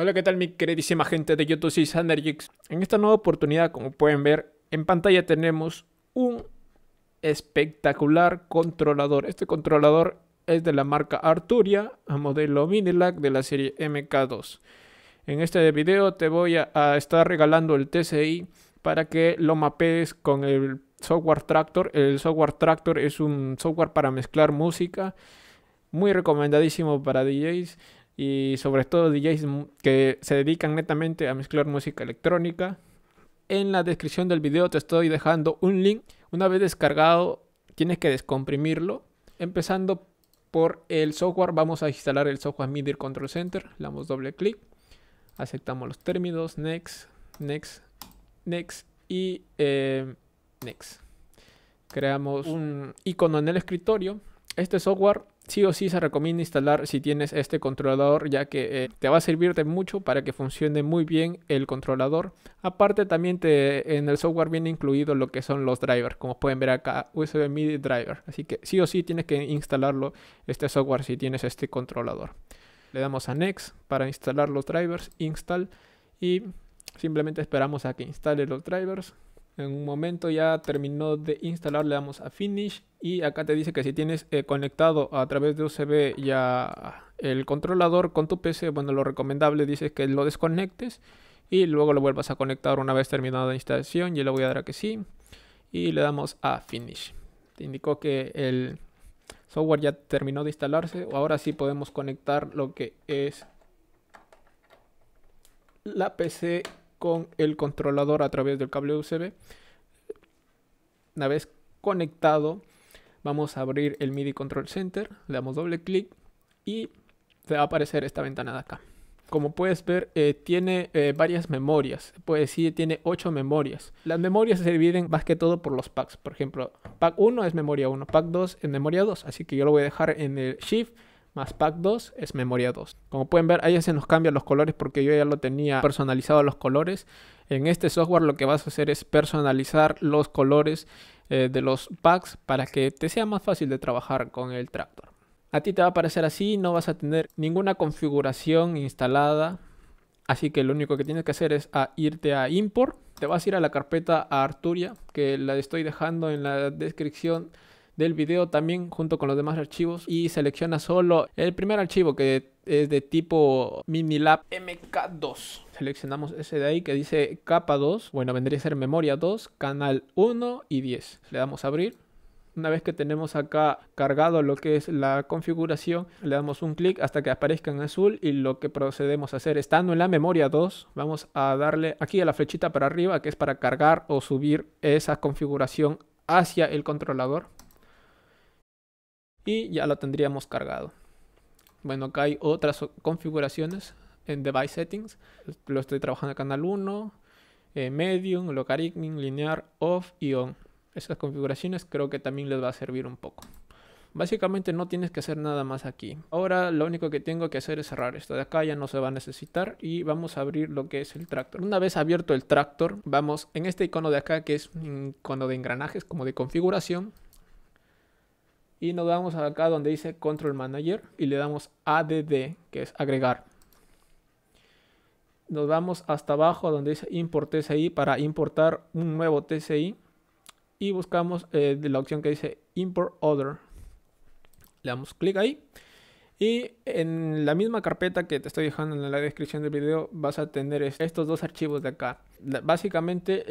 Hola, ¿qué tal mi queridísima gente de YouTube? Soy Xanderjix. En esta nueva oportunidad, como pueden ver, en pantalla tenemos un espectacular controlador. Este controlador es de la marca Arturia, modelo Minilab de la serie MK2. En este video te voy a estar regalando el TSI para que lo mapees con el software Traktor. El software Traktor es un software para mezclar música, muy recomendadísimo para DJs y sobre todo DJs que se dedican netamente a mezclar música electrónica. En la descripción del video te estoy dejando un link. Una vez descargado, tienes que descomprimirlo. Empezando por el software, vamos a instalar el software MIDI Control Center. Le damos doble clic, aceptamos los términos, next, next, next y next. Creamos un icono en el escritorio. Este software sí o sí se recomienda instalar si tienes este controlador, ya que te va a servir de mucho para que funcione muy bien el controlador. Aparte también en el software viene incluido lo que son los drivers, como pueden ver acá, USB MIDI Driver. Así que sí o sí tienes que instalarlo, este software, si tienes este controlador. Le damos a Next para instalar los drivers, Install, y simplemente esperamos a que instale los drivers. En un momento ya terminó de instalar, le damos a Finish y acá te dice que si tienes conectado a través de USB ya el controlador con tu PC, bueno, lo recomendable dice que lo desconectes y luego lo vuelvas a conectar una vez terminada la instalación. Yo le voy a dar a que sí y le damos a Finish. Te indicó que el software ya terminó de instalarse. Ahora sí podemos conectar lo que es la PC con el controlador a través del cable USB. Una vez conectado, vamos a abrir el MIDI Control Center, le damos doble clic y te va a aparecer esta ventana de acá. Como puedes ver, tiene varias memorias, puede decir tiene 8 memorias. Las memorias se dividen más que todo por los packs. Por ejemplo, pack 1 es memoria 1, pack 2 es memoria 2, así que yo lo voy a dejar en el Shift más pack 2 es memoria 2. Como pueden ver, ahí se nos cambian los colores porque yo ya lo tenía personalizado los colores. En este software lo que vas a hacer es personalizar los colores de los packs para que te sea más fácil de trabajar con el Traktor. A ti te va a aparecer así, no vas a tener ninguna configuración instalada. Así que lo único que tienes que hacer es irte a Import. Te vas a ir a la carpeta Arturia, que la estoy dejando en la descripción del video también junto con los demás archivos, y selecciona solo el primer archivo que es de tipo Minilab MK2. Seleccionamos ese de ahí que dice capa 2, bueno, vendría a ser memoria 2, canal 1 y 10. Le damos a abrir. Una vez que tenemos acá cargado lo que es la configuración, le damos un clic hasta que aparezca en azul, y lo que procedemos a hacer, estando en la memoria 2, vamos a darle aquí a la flechita para arriba, que es para cargar o subir esa configuración hacia el controlador. Y ya lo tendríamos cargado. Bueno, acá hay otras configuraciones en Device Settings. Lo estoy trabajando en canal 1, Medium, Logarithmic, Linear, Off y On. Esas configuraciones creo que también les va a servir un poco. Básicamente no tienes que hacer nada más aquí. Ahora lo único que tengo que hacer es cerrar esto de acá, ya no se va a necesitar, y vamos a abrir lo que es el Traktor. Una vez abierto el Traktor, vamos en este icono de acá, que es un icono de engranajes, como de configuración. Y nos vamos acá donde dice Control Manager y le damos ADD, que es agregar. Nos vamos hasta abajo donde dice Import TSI para importar un nuevo TSI. Y buscamos la opción que dice Import Other. Le damos clic ahí. Y en la misma carpeta que te estoy dejando en la descripción del video vas a tener estos dos archivos de acá. Básicamente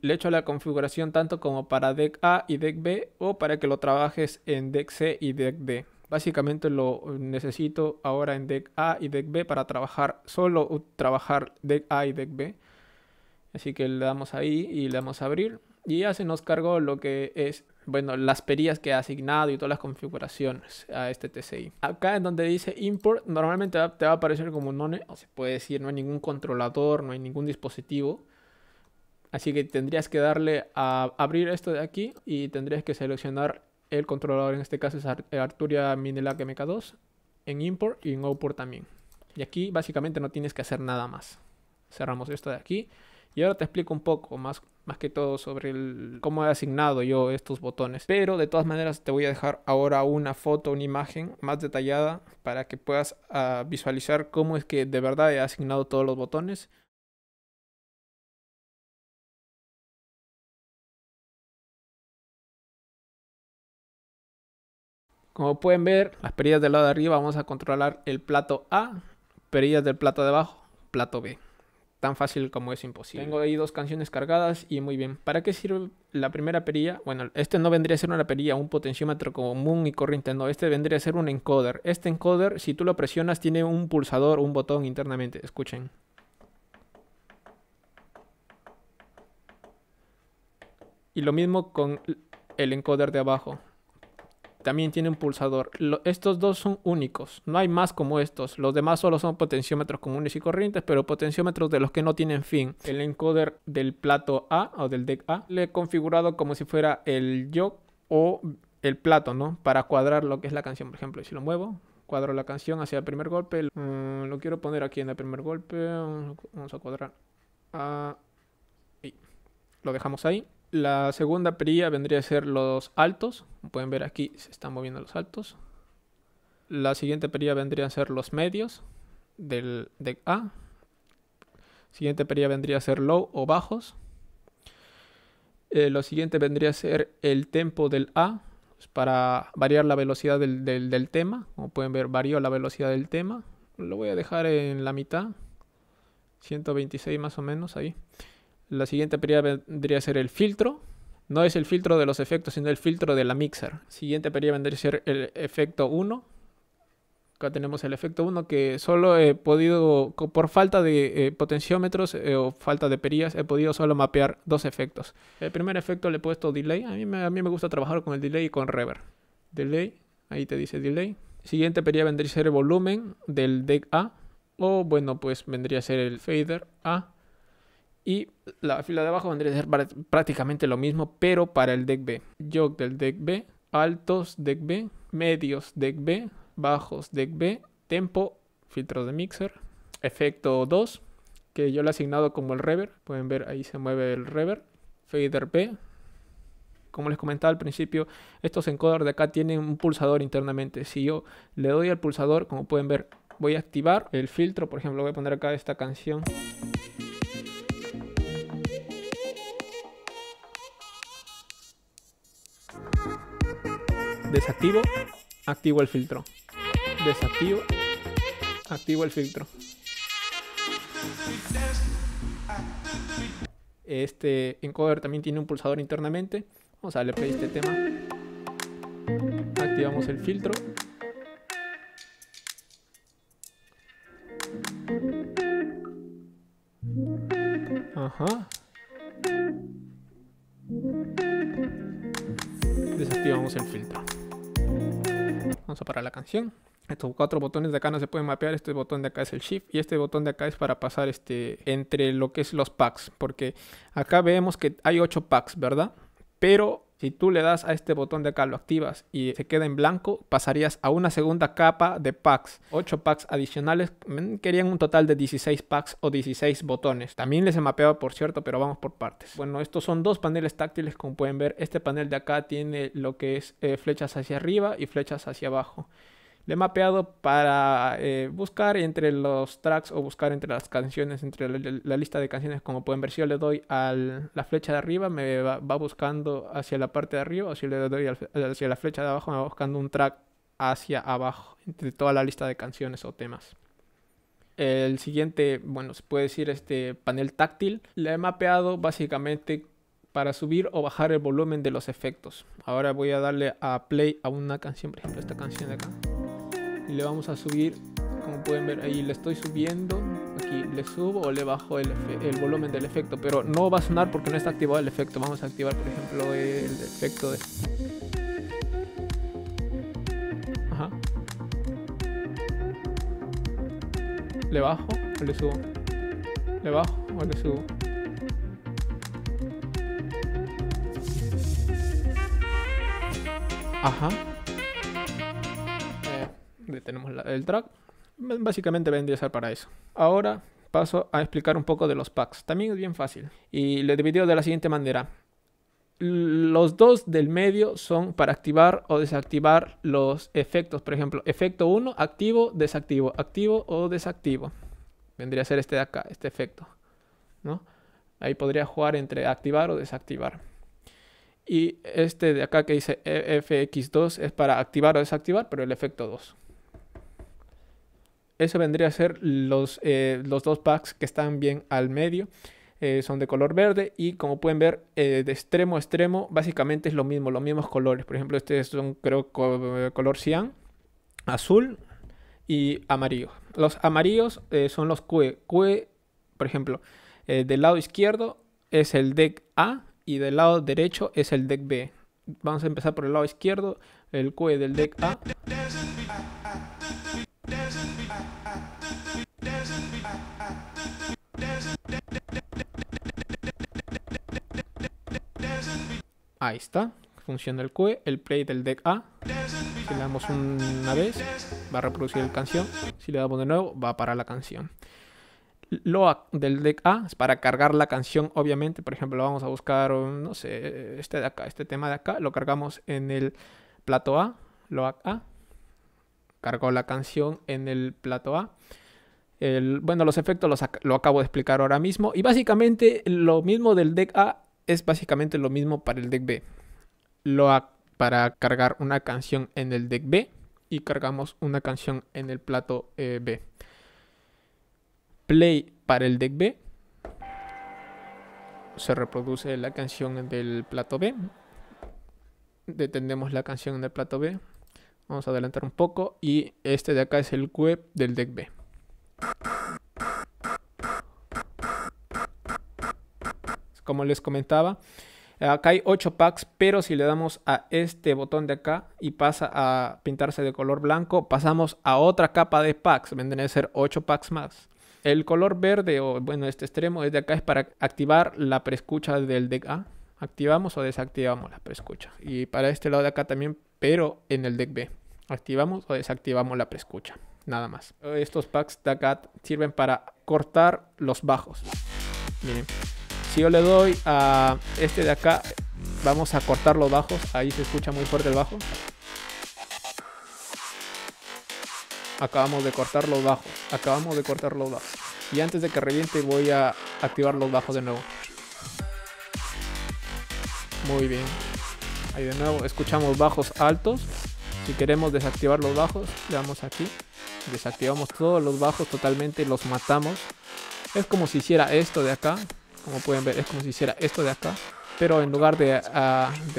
le echo la configuración tanto como para DEC A y DEC B, o para que lo trabajes en DEC C y DEC D. Básicamente lo necesito ahora en DEC A y DEC B para trabajar DEC A y DEC B. Así que le damos ahí y le damos a abrir. Y ya se nos cargó lo que es, bueno, las perillas que ha asignado y todas las configuraciones a este TSI. Acá en donde dice Import, normalmente te va a aparecer como None, o se puede decir no hay ningún controlador, no hay ningún dispositivo. Así que tendrías que darle a abrir esto de aquí y tendrías que seleccionar el controlador, en este caso es Arturia Minilab MK2, en Import y en Outport también. Y aquí básicamente no tienes que hacer nada más. Cerramos esto de aquí Y ahora te explico un poco más que todo sobre cómo he asignado yo estos botones. Pero de todas maneras te voy a dejar ahora una foto, una imagen más detallada para que puedas visualizar cómo es que de verdad he asignado todos los botones. Como pueden ver, las perillas del lado de arriba vamos a controlar el plato A, perillas del plato de abajo, plato B. Tan fácil como es imposible. Tengo ahí dos canciones cargadas y muy bien. ¿Para qué sirve la primera perilla? Bueno, este no vendría a ser una perilla, un potenciómetro común y corriente. No, este vendría a ser un encoder. Este encoder, si tú lo presionas, tiene un pulsador, un botón internamente. Escuchen. Y lo mismo con el encoder de abajo. También tiene un pulsador. Estos dos son únicos, no hay más como estos. Los demás solo son potenciómetros comunes y corrientes, pero potenciómetros de los que no tienen fin. El encoder del plato A o del deck A le he configurado como si fuera el yoke o el plato, ¿no? Para cuadrar lo que es la canción. Por ejemplo, si lo muevo, cuadro la canción hacia el primer golpe. Lo quiero poner aquí en el primer golpe. Vamos a cuadrar. Y lo dejamos ahí. La segunda perilla vendría a ser los altos. Como pueden ver aquí se están moviendo los altos. La siguiente perilla vendría a ser los medios del deck A. Siguiente perilla vendría a ser low o bajos. Lo siguiente vendría a ser el tempo del A, pues para variar la velocidad del tema. Como pueden ver, varió la velocidad del tema. Lo voy a dejar en la mitad, 126 más o menos ahí. La siguiente perilla vendría a ser el filtro. No es el filtro de los efectos, sino el filtro de la mixer. Siguiente perilla vendría a ser el efecto 1. Acá tenemos el efecto 1 que solo he podido, por falta de potenciómetros o falta de perillas, he podido solo mapear dos efectos. El primer efecto le he puesto delay. A mí me gusta trabajar con el delay y con reverb. Delay, ahí te dice delay. Siguiente perilla vendría a ser el volumen del deck A. O bueno, pues vendría a ser el fader A. Y la fila de abajo vendría a ser prácticamente lo mismo, pero para el deck B. Yoke del deck B, altos deck B, medios deck B, bajos deck B, tempo, filtro de mixer, efecto 2, que yo lo he asignado como el reverb. Pueden ver ahí se mueve el reverb, fader B. Como les comentaba al principio, estos encoders de acá tienen un pulsador internamente. Si yo le doy al pulsador, como pueden ver, voy a activar el filtro. Por ejemplo, voy a poner acá esta canción. Desactivo, activo el filtro. Desactivo, activo el filtro. Este encoder también tiene un pulsador internamente. Vamos a darle play a este tema. Activamos el filtro. Ajá. Desactivamos el filtro. Vamos a parar la canción. Estos cuatro botones de acá no se pueden mapear. Este botón de acá es el shift y este botón de acá es para pasar entre lo que es los packs, porque acá vemos que hay 8 packs, ¿verdad? Pero si tú le das a este botón de acá, lo activas y se queda en blanco, pasarías a una segunda capa de packs. 8 packs adicionales, querían un total de 16 packs o 16 botones. También les he mapeado, por cierto, pero vamos por partes. Bueno, estos son dos paneles táctiles, como pueden ver. Este panel de acá tiene lo que es flechas hacia arriba y flechas hacia abajo. Le he mapeado para buscar entre los tracks o buscar entre las canciones, entre la lista de canciones. Como pueden ver, si yo le doy a la flecha de arriba, me va buscando hacia la parte de arriba, o si le doy hacia la flecha de abajo, me va buscando un track hacia abajo, entre toda la lista de canciones o temas. El siguiente, bueno, se puede decir panel táctil, le he mapeado básicamente para subir o bajar el volumen de los efectos. Ahora voy a darle a play a una canción, por ejemplo, esta canción de acá. Le vamos a subir, como pueden ver ahí le estoy subiendo, aquí le subo o le bajo el volumen del efecto, pero no va a sonar porque no está activado el efecto. Vamos a activar, por ejemplo, el efecto de... Ajá. Le bajo o le subo. Le bajo o le subo. Ajá. Tenemos el track, básicamente vendría a ser para eso. Ahora paso a explicar un poco de los packs. También es bien fácil. Y lo divido de la siguiente manera. Los dos del medio son para activar o desactivar los efectos. Por ejemplo, efecto 1, activo, desactivo, activo o desactivo. Vendría a ser este de acá, este efecto, ¿no? Ahí podría jugar entre activar o desactivar. Y este de acá que dice FX2 es para activar o desactivar, pero el efecto 2. Eso vendría a ser los dos packs que están bien al medio. Son de color verde y como pueden ver de extremo a extremo básicamente es lo mismo, los mismos colores. Por ejemplo, este es un creo color cian, azul y amarillo. Los amarillos son los QE. QE, por ejemplo, del lado izquierdo es el deck A y del lado derecho es el deck B. Vamos a empezar por el lado izquierdo, el QE del deck A. Ahí está, funciona el QE, el play del deck A. Si le damos una vez, va a reproducir la canción. Si le damos de nuevo, va a parar la canción. Loa del deck A es para cargar la canción, obviamente. Por ejemplo, vamos a buscar, no sé, este de acá, este tema de acá. Lo cargamos en el plato A, Loa A. Cargó la canción en el plato A. Bueno, los efectos lo acabo de explicar ahora mismo. Y básicamente lo mismo del deck A. Es básicamente lo mismo para el deck B. Loa para cargar una canción en el deck B y cargamos una canción en el plato B. Play para el deck B. Se reproduce la canción del plato B. Detenemos la canción en el plato B. Vamos a adelantar un poco y este de acá es el QE del deck B. Como les comentaba, acá hay 8 packs, pero si le damos a este botón de acá y pasa a pintarse de color blanco, pasamos a otra capa de packs, vendrían a ser 8 packs más. El color verde, o bueno, este extremo es de acá, es para activar la preescucha del deck A. Activamos o desactivamos la preescucha. Y para este lado de acá también, pero en el deck B. Activamos o desactivamos la preescucha, nada más. Estos packs de acá sirven para cortar los bajos. Miren. Si yo le doy a este de acá, vamos a cortar los bajos. Ahí se escucha muy fuerte el bajo. Acabamos de cortar los bajos. Acabamos de cortar los bajos. Y antes de que reviente voy a activar los bajos de nuevo. Muy bien. Ahí de nuevo escuchamos bajos altos. Si queremos desactivar los bajos, le damos aquí. Desactivamos todos los bajos totalmente, los matamos. Es como si hiciera esto de acá. Como pueden ver, es como si hiciera esto de acá, pero en lugar de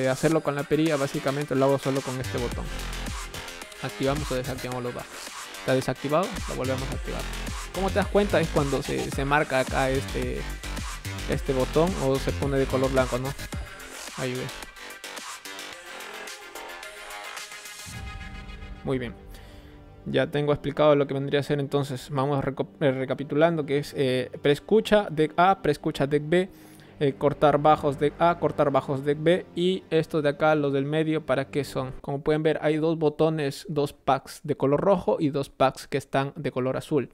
hacerlo con la perilla, básicamente lo hago solo con este botón. Activamos o desactivamos los bajos. Está desactivado, lo volvemos a activar. Como te das cuenta, es cuando se marca acá este botón o se pone de color blanco, ¿no? Ahí ves. Muy bien. Ya tengo explicado lo que vendría a ser, entonces vamos recapitulando, que es preescucha deck A, preescucha deck B, cortar bajos deck A, cortar bajos deck B, y estos de acá, los del medio, ¿para qué son? Como pueden ver, hay dos botones, dos packs de color rojo y dos packs que están de color azul.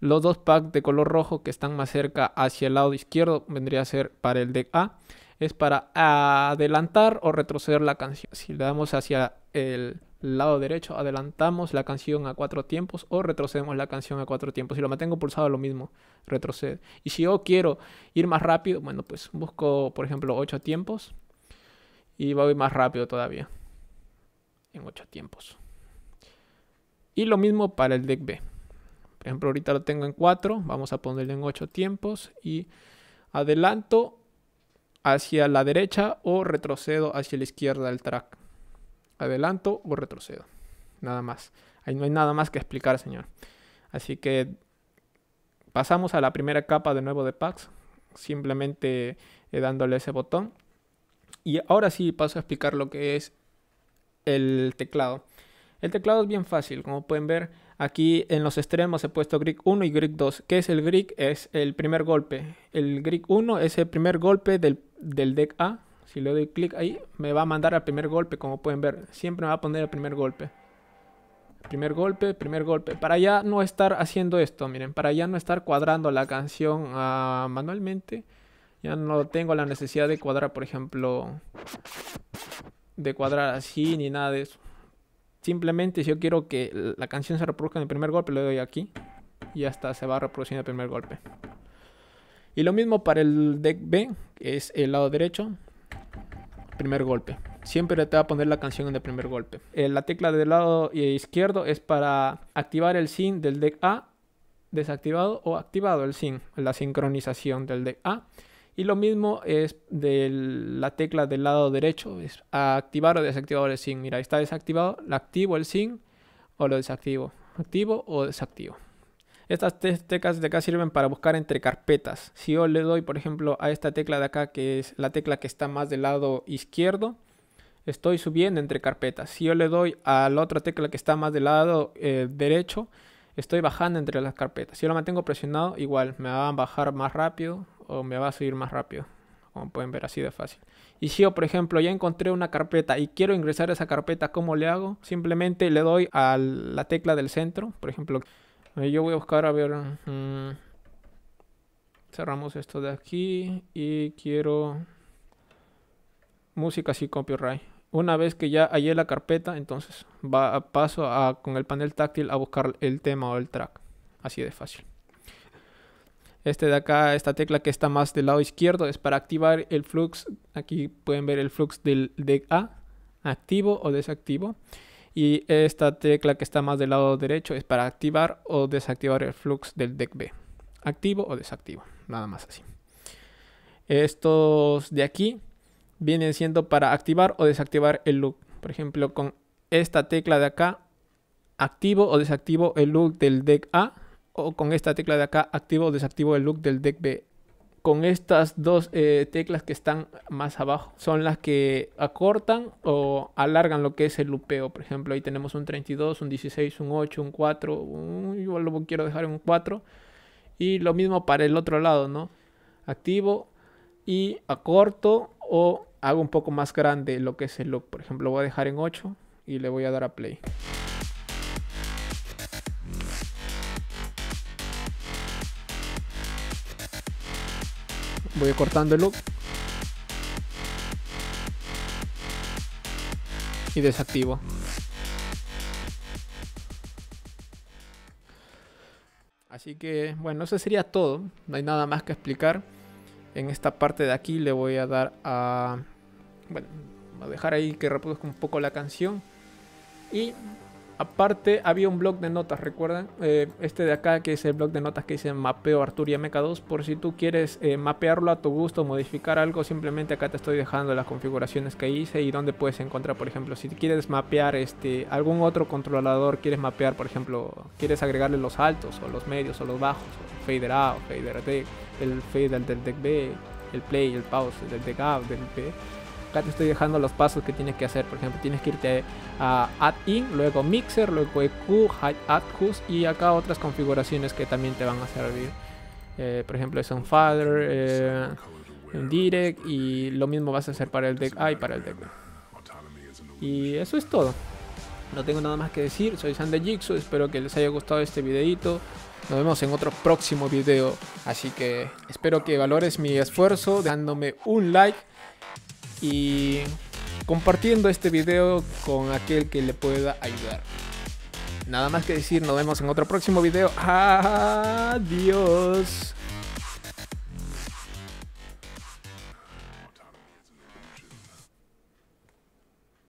Los dos packs de color rojo que están más cerca hacia el lado izquierdo vendría a ser para el deck A, es para adelantar o retroceder la canción. Si le damos hacia el lado derecho, adelantamos la canción a 4 tiempos o retrocedemos la canción a 4 tiempos. Si lo mantengo pulsado, lo mismo, retrocede. Y si yo quiero ir más rápido, bueno, pues busco, por ejemplo, 8 tiempos y voy más rápido todavía en 8 tiempos. Y lo mismo para el deck B. Por ejemplo, ahorita lo tengo en 4, vamos a ponerlo en 8 tiempos y adelanto hacia la derecha o retrocedo hacia la izquierda del track. Adelanto o retrocedo. Nada más. Ahí no hay nada más que explicar, señor. Así que pasamos a la primera capa de nuevo de packs. Simplemente dándole ese botón. Y ahora sí paso a explicar lo que es el teclado. El teclado es bien fácil. Como pueden ver, aquí en los extremos he puesto Grig 1 y Grig 2. ¿Qué es el Grig? Es el primer golpe. El Grig 1 es el primer golpe del deck A. Si le doy clic ahí, me va a mandar al primer golpe, como pueden ver. Siempre me va a poner el primer golpe. Primer golpe, para ya no estar haciendo esto, miren, para ya no estar cuadrando la canción manualmente. Ya no tengo la necesidad de cuadrar, por ejemplo, de cuadrar así ni nada de eso. Simplemente si yo quiero que la canción se reproduzca en el primer golpe, le doy aquí y ya está, se va reproduciendo el primer golpe. Y lo mismo para el deck B, que es el lado derecho, primer golpe. Siempre te va a poner la canción en el primer golpe. La tecla del lado izquierdo es para activar el sync del deck A, desactivado o activado el sync, la sincronización del deck A. Y lo mismo es de la tecla del lado derecho, es activar o desactivar el sync. Mira, está desactivado, la activo el sync o lo desactivo, activo o desactivo. Estas teclas de acá sirven para buscar entre carpetas. Si yo le doy, por ejemplo, a esta tecla de acá, que es la tecla que está más del lado izquierdo, estoy subiendo entre carpetas. Si yo le doy a la otra tecla que está más del lado derecho, estoy bajando entre las carpetas. Si yo lo mantengo presionado, igual me va a bajar más rápido o me va a subir más rápido. Como pueden ver, así de fácil. Y si yo, por ejemplo, ya encontré una carpeta y quiero ingresar a esa carpeta, ¿cómo le hago? Simplemente le doy a la tecla del centro, por ejemplo. Yo voy a buscar, a ver, cerramos esto de aquí y quiero música sin copyright. Una vez que ya hallé la carpeta, entonces paso con el panel táctil a buscar el tema o el track. Así de fácil. Este de acá, esta tecla que está más del lado izquierdo, es para activar el flux. Aquí pueden ver el flux del deck A, activo o desactivo. Y esta tecla que está más del lado derecho es para activar o desactivar el flux del deck B. Activo o desactivo, nada más así. Estos de aquí vienen siendo para activar o desactivar el loop. Por ejemplo, con esta tecla de acá, activo o desactivo el loop del deck A. O con esta tecla de acá, activo o desactivo el loop del deck B. Con estas dos teclas que están más abajo son las que acortan o alargan lo que es el loopeo. Por ejemplo, ahí tenemos un 32, un 16, un 8, un 4. Yo lo quiero dejar en un 4. Y lo mismo para el otro lado, ¿no? Activo y acorto o hago un poco más grande lo que es el loop. Por ejemplo, voy a dejar en 8 y le voy a dar a play. Voy cortando el loop y desactivo. Así que bueno, eso sería todo. No hay nada más que explicar. En esta parte de aquí le voy a dar a... bueno, voy a dejar ahí que reproduzca un poco la canción. Y aparte había un blog de notas, recuerdan, este de acá, que es el blog de notas que dice mapeo Arturia MK2, por si tú quieres mapearlo a tu gusto, modificar algo, simplemente acá te estoy dejando las configuraciones que hice y donde puedes encontrar, por ejemplo, si quieres mapear algún otro controlador, quieres mapear, por ejemplo, quieres agregarle los altos o los medios o los bajos, o fader A o fader D, el fader del deck B, el play, el pause del deck A, del B. Acá te estoy dejando los pasos que tienes que hacer. Por ejemplo, tienes que irte a Add In, luego Mixer, luego EQ, Hi-Hat, Hus, y acá otras configuraciones que también te van a servir. Por ejemplo, es un Father, un Direct, y lo mismo vas a hacer para el deck A y para el deck B. Y eso es todo. No tengo nada más que decir. Soy Sandy Jixo, espero que les haya gustado este videito. Nos vemos en otro próximo video. Así que espero que valores mi esfuerzo dándome un like y compartiendo este video con aquel que le pueda ayudar. Nada más que decir, nos vemos en otro próximo video. Adiós.